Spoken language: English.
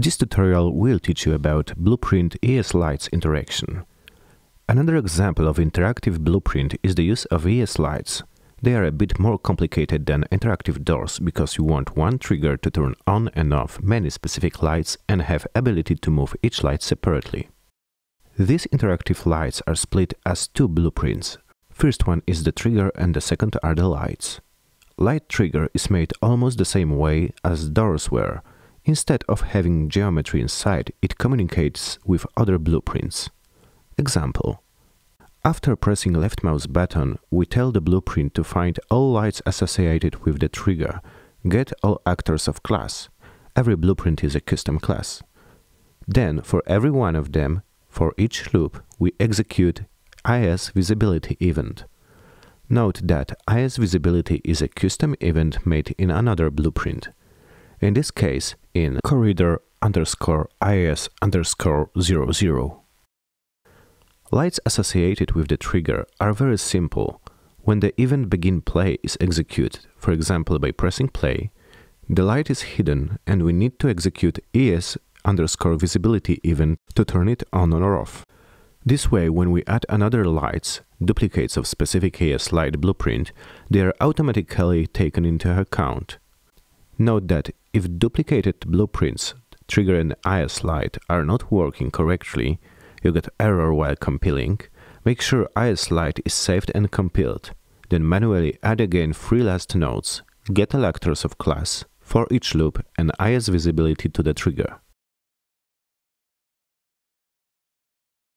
This tutorial will teach you about Blueprint ES lights interaction. Another example of interactive blueprint is the use of ES lights. They are a bit more complicated than interactive doors because you want one trigger to turn on and off many specific lights and have ability to move each light separately. These interactive lights are split as two blueprints. First one is the trigger and the second are the lights. Light trigger is made almost the same way as doors were. Instead of having geometry inside, it communicates with other blueprints. Example. After pressing left mouse button, we tell the blueprint to find all lights associated with the trigger, get all actors of class. Every blueprint is a custom class. Then, for every one of them, for each loop, we execute IS Visibility event. Note that IS Visibility is a custom event made in another blueprint. In this case, in Corridor underscore IS underscore 00. Lights associated with the trigger are very simple. When the event begin play is executed, for example by pressing play, the light is hidden and we need to execute ES underscore visibility event to turn it on or off. This way, when we add another lights, duplicates of specific ES light blueprint, they are automatically taken into account. Note that if duplicated blueprints, trigger and IS light, are not working correctly, you get error while compiling, make sure IS light is saved and compiled, then manually add again 3 last nodes, get all actors of class, for each loop and IS visibility to the trigger.